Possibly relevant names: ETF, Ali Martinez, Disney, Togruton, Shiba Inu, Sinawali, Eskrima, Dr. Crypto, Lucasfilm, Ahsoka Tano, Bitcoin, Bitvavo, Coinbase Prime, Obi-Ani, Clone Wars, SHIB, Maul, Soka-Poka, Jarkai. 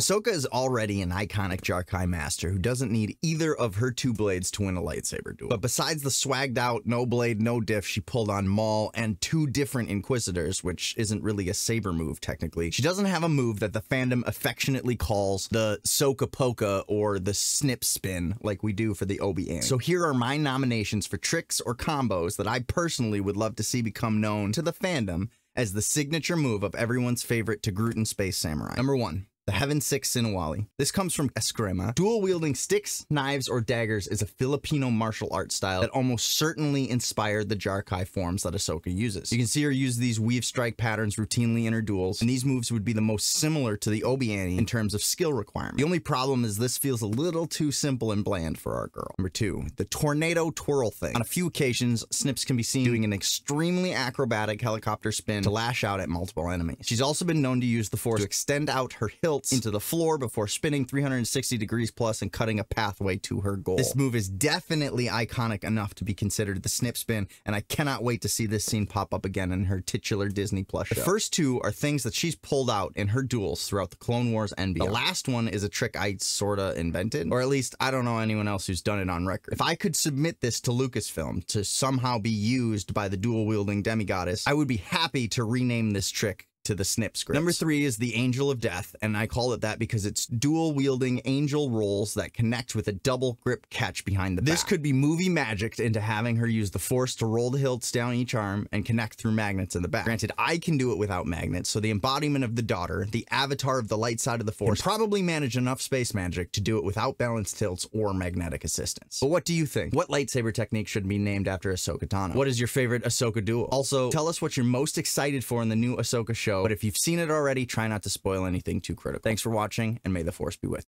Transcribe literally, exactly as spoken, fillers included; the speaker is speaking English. Ahsoka is already an iconic Jarkai master who doesn't need either of her two blades to win a lightsaber duel. But besides the swagged out, no blade, no diff, she pulled on Maul and two different Inquisitors, which isn't really a saber move technically. She doesn't have a move that the fandom affectionately calls the Soka-Poka or the snip spin like we do for the Obi-Ani. So here are my nominations for tricks or combos that I personally would love to see become known to the fandom as the signature move of everyone's favorite Togruton space samurai. Number one. The Heaven Six Sinawali. This comes from Eskrima. Dual-wielding sticks, knives, or daggers is a Filipino martial art style that almost certainly inspired the Jarkai forms that Ahsoka uses. You can see her use these weave strike patterns routinely in her duels, and these moves would be the most similar to the Obi-Ani in terms of skill requirement. The only problem is this feels a little too simple and bland for our girl. Number two, the Tornado Twirl thing. On a few occasions, Snips can be seen doing an extremely acrobatic helicopter spin to lash out at multiple enemies. She's also been known to use the force to extend out her hilt into the floor before spinning three hundred sixty degrees plus and cutting a pathway to her goal. This move is definitely iconic enough to be considered the snip spin, and I cannot wait to see this scene pop up again in her titular Disney Plus show. The first two are things that she's pulled out in her duels throughout the Clone Wars and beyond. The last one is a trick I sorta invented, or at least I don't know anyone else who's done it on record. If I could submit this to Lucasfilm to somehow be used by the dual-wielding demigoddess, I would be happy to rename this trick to the snip script. Number three is the Angel of Death, and I call it that because it's dual-wielding angel rolls that connect with a double grip catch behind the back. This could be movie magicked into having her use the force to roll the hilts down each arm and connect through magnets in the back. Granted, I can do it without magnets, so the embodiment of the daughter, the avatar of the light side of the force, can probably manage enough space magic to do it without balanced tilts or magnetic assistance. But what do you think? What lightsaber technique should be named after Ahsoka Tano? What is your favorite Ahsoka duel? Also, tell us what you're most excited for in the new Ahsoka show. But if you've seen it already, try not to spoil anything too critical. Thanks for watching, and may the Force be with you.